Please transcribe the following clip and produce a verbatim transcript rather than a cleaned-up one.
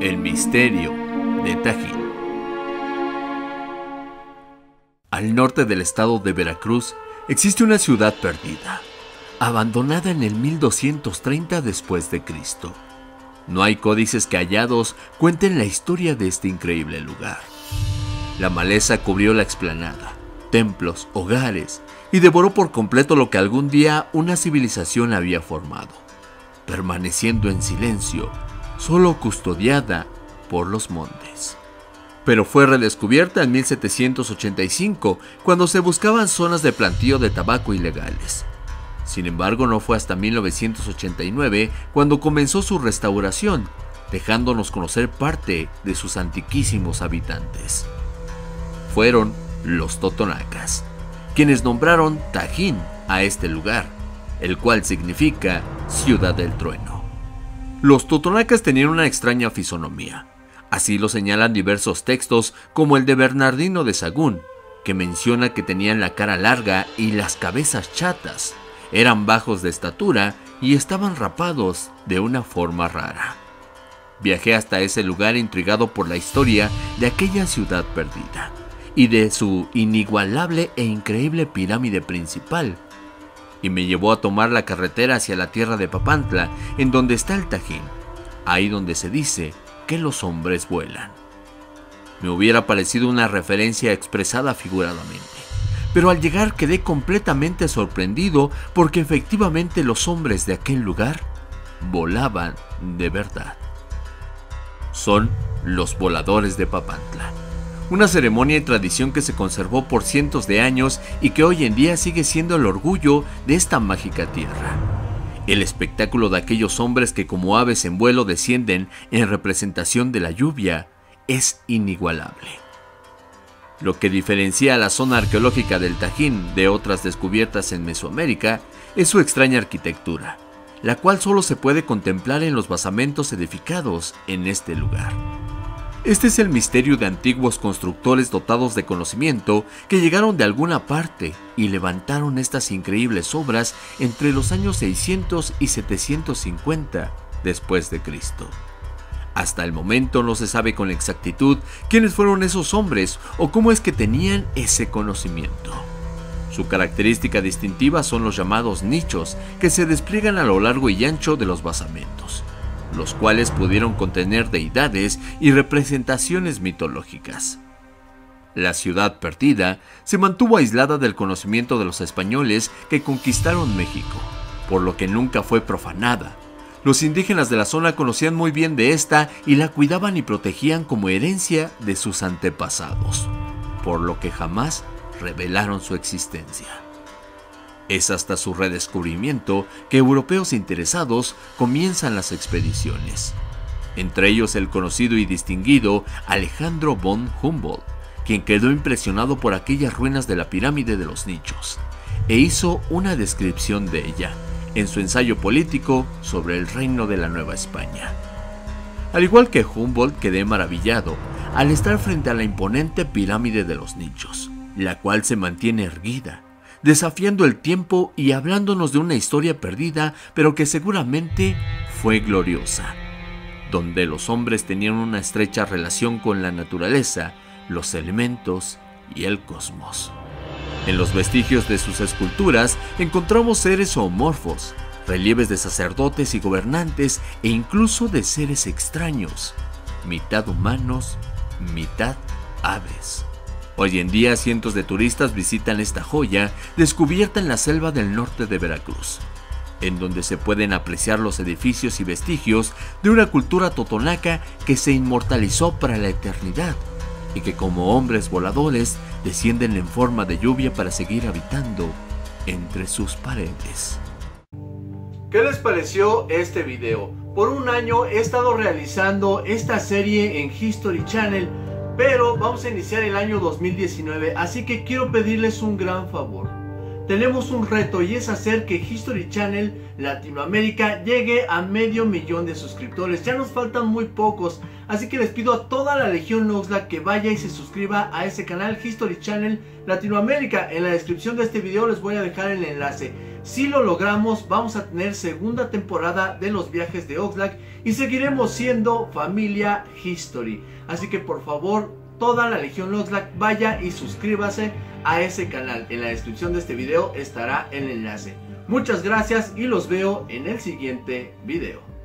El misterio de Tajín. Al norte del estado de Veracruz existe una ciudad perdida, abandonada en el mil doscientos treinta después de Cristo. No hay códices que hallados cuenten la historia de este increíble lugar. La maleza cubrió la explanada, templos, hogares y devoró por completo lo que algún día una civilización había formado, permaneciendo en silencio, solo custodiada por los montes. Pero fue redescubierta en mil setecientos ochenta y cinco, cuando se buscaban zonas de plantío de tabaco ilegales. Sin embargo, no fue hasta mil novecientos ochenta y nueve cuando comenzó su restauración, dejándonos conocer parte de sus antiquísimos habitantes. Fueron los Totonacas, quienes nombraron Tajín a este lugar, el cual significa Ciudad del Trueno. Los Totonacas tenían una extraña fisonomía, así lo señalan diversos textos como el de Bernardino de Sahagún, que menciona que tenían la cara larga y las cabezas chatas. Eran bajos de estatura y estaban rapados de una forma rara. Viajé hasta ese lugar intrigado por la historia de aquella ciudad perdida y de su inigualable e increíble pirámide principal, y me llevó a tomar la carretera hacia la tierra de Papantla, en donde está el Tajín, ahí donde se dice que los hombres vuelan. Me hubiera parecido una referencia expresada figuradamente, pero al llegar quedé completamente sorprendido porque efectivamente los hombres de aquel lugar volaban de verdad. Son los voladores de Papantla, una ceremonia y tradición que se conservó por cientos de años y que hoy en día sigue siendo el orgullo de esta mágica tierra. El espectáculo de aquellos hombres que como aves en vuelo descienden en representación de la lluvia es inigualable. Lo que diferencia a la zona arqueológica del Tajín de otras descubiertas en Mesoamérica es su extraña arquitectura, la cual solo se puede contemplar en los basamentos edificados en este lugar. Este es el misterio de antiguos constructores dotados de conocimiento que llegaron de alguna parte y levantaron estas increíbles obras entre los años seiscientos y setecientos cincuenta después de Cristo. Hasta el momento no se sabe con exactitud quiénes fueron esos hombres o cómo es que tenían ese conocimiento. Su característica distintiva son los llamados nichos que se despliegan a lo largo y ancho de los basamentos, los cuales pudieron contener deidades y representaciones mitológicas. La ciudad perdida se mantuvo aislada del conocimiento de los españoles que conquistaron México, por lo que nunca fue profanada. Los indígenas de la zona conocían muy bien de esta y la cuidaban y protegían como herencia de sus antepasados, por lo que jamás revelaron su existencia. Es hasta su redescubrimiento que europeos interesados comienzan las expediciones, entre ellos el conocido y distinguido Alejandro von Humboldt, quien quedó impresionado por aquellas ruinas de la pirámide de los nichos e hizo una descripción de ella en su ensayo político sobre el reino de la Nueva España. Al igual que Humboldt, quedé maravillado al estar frente a la imponente pirámide de los nichos, la cual se mantiene erguida, desafiando el tiempo y hablándonos de una historia perdida, pero que seguramente fue gloriosa, donde los hombres tenían una estrecha relación con la naturaleza, los elementos y el cosmos. En los vestigios de sus esculturas encontramos seres zoomorfos, relieves de sacerdotes y gobernantes e incluso de seres extraños, mitad humanos, mitad aves. Hoy en día cientos de turistas visitan esta joya descubierta en la selva del norte de Veracruz, en donde se pueden apreciar los edificios y vestigios de una cultura totonaca que se inmortalizó para la eternidad y que como hombres voladores descienden en forma de lluvia para seguir habitando entre sus paredes. ¿Qué les pareció este video? Por un año he estado realizando esta serie en History Channel, pero vamos a iniciar el año dos mil diecinueve, así que quiero pedirles un gran favor. Tenemos un reto y es hacer que History Channel Latinoamérica llegue a medio millón de suscriptores. Ya nos faltan muy pocos, así que les pido a toda la legión Oxlack que vaya y se suscriba a ese canal History Channel Latinoamérica. En la descripción de este video les voy a dejar el enlace. Si lo logramos, vamos a tener segunda temporada de los viajes de Oxlack y seguiremos siendo familia History. Así que por favor, toda la Legión Oxlack, vaya y suscríbase a ese canal. En la descripción de este video estará el enlace. Muchas gracias y los veo en el siguiente video.